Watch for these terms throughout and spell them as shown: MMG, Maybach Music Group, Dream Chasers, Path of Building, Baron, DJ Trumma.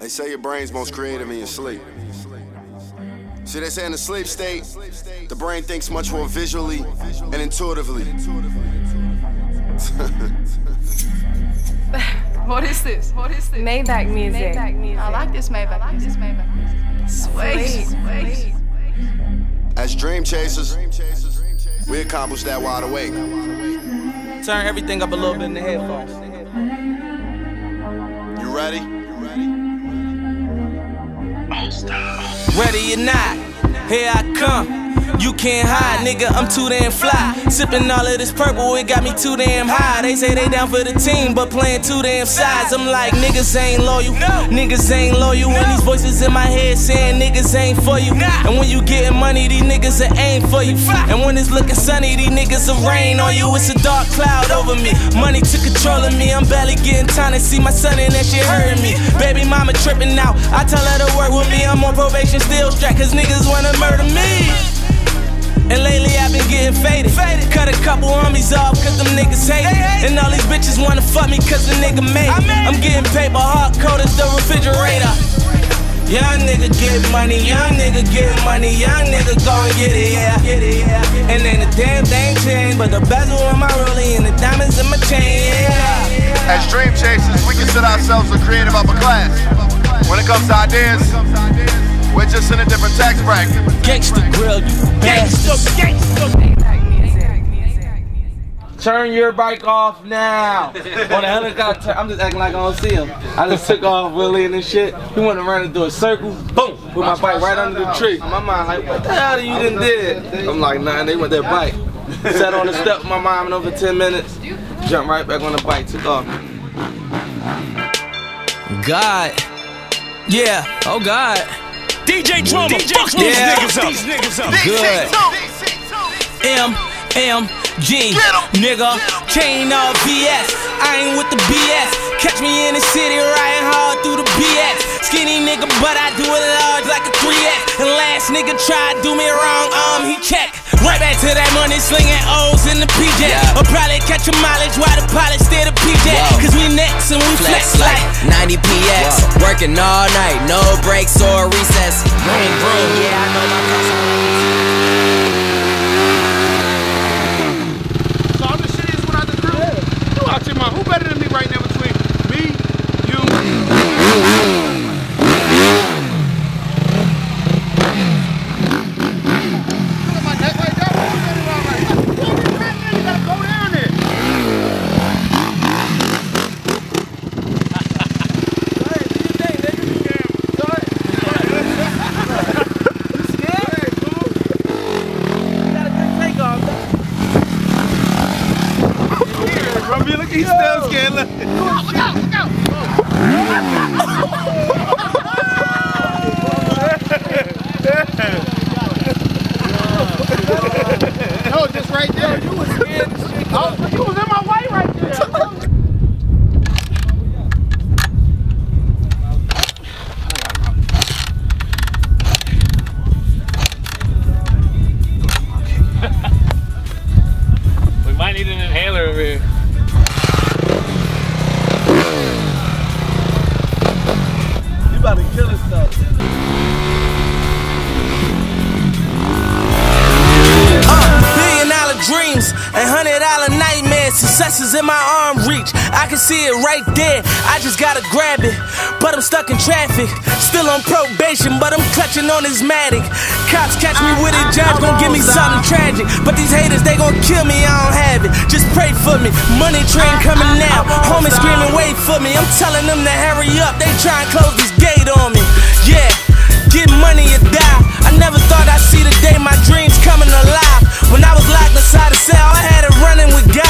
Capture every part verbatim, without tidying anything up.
They say your brain's most creative in your sleep. See, they say in the sleep state, the brain thinks much more visually and intuitively. What is this? What is this? Maybach music. Maybach music. I like this Maybach. I like this Maybach. Sweet. Sweet. Sweet. As Dream Chasers, we accomplished that wide awake. Turn everything up a little bit in the headphones. You ready? You ready? Ready or not, here I come. You can't hide, nigga, I'm too damn fly. Sippin' all of this purple, it got me too damn high. They say they down for the team, but playing two damn sides. I'm like, niggas ain't loyal, no. Niggas ain't loyal. When no. These voices in my head saying niggas ain't for you, nah. And when you getting money, these niggas are aim for you. Fly. And when it's looking sunny, these niggas are rain on you. It's a dark cloud over me, money to controlling me. I'm barely getting time to see my son and that shit hurting me. Baby mama tripping out, I tell her to work with me. I'm on probation, still strapped, cause niggas wanna murder me. And lately I've been getting faded. faded Cut a couple homies off cause them niggas hate it. And all these bitches wanna fuck me cause the nigga made it. I'm getting paper, hard cold as the refrigerator. Young nigga get money, young nigga get money, young nigga gon' get it, yeah. And then the damn thing changed, but the bezel on my rollie and the diamonds in my chain, yeah. As Dream Chasers, we consider ourselves a creative upper class. When it comes to ideas, we're just in a different tax bracket. Gangsta grill, you gangsta, gangsta. Turn your bike off now. On the helicopter, I'm just acting like I don't see him. I just took off Willie and this shit. He went around and do a circle, boom, put my bike right under the tree. My mind like, what the hell you done did? I'm like, nah, they want that bike. Sat on the step with my mom and over ten minutes, jumped right back on the bike, took off. God, yeah, oh God. D J Trumma, D J fuck these yeah. niggas up. These niggas up. Good. M M G, nigga, chain all B S. I ain't with the B S. Catch me in the city riding hard through the B S. Skinny nigga, but I do it large like a three X. And last nigga tried do me wrong, um, he checked. Right back to that money, slinging O's in the P J. Yeah. Or probably catch a mileage while the pilot stay the P J. Whoa. Cause we next and we flex, flex like ninety P X. Whoa. Working all night, no breaks or recess. Green, green, yeah, I know my customer. So all this shit is what I just do. You out your mind. Who better than me right now between me, you, in my arm reach, I can see it right there, I just gotta grab it, but I'm stuck in traffic, still on probation, but I'm clutching on this Matic, cops catch me with it, judge gon' give me something tragic, but these haters, they gon' kill me, I don't have it, just pray for me, money train coming now, homie screaming wait for me, I'm telling them to hurry up, they try and close this gate on me, yeah, get money or die, I never thought I'd see the day my dreams coming alive, when I was locked inside a cell, I had it running with God.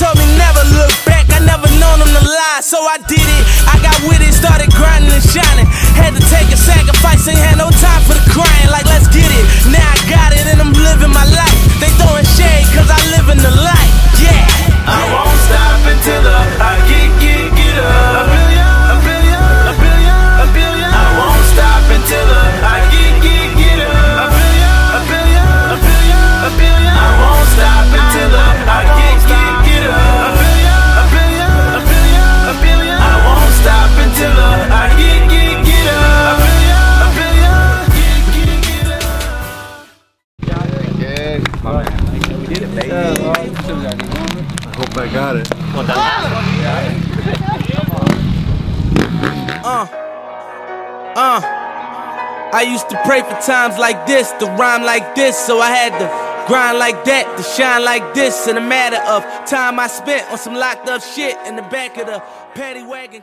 Told me never look back, I never known him to lie. So I did it, I got with it, started grinding and shining. Had to take a sacrifice, ain't had no time for the crying. Like let's get it, now I got it and I'm living my life. They throwing shade cause I live in the light, yeah. I won't stop until I, I get, get, get up. A billion, a billion, a billion, a billion. I won't stop until I, I get, get, get up. A billion, a billion, a billion, a billion. I won't stop until I, I get, get, get up. A billion, a billion, a billion. I won't stop until I, I get, get, get. My man. We did it, baby. I hope I got it. Well done. uh, uh, I used to pray for times like this, to rhyme like this, so I had to grind like that, to shine like this. In a matter of time I spent on some locked up shit in the back of the paddy wagon.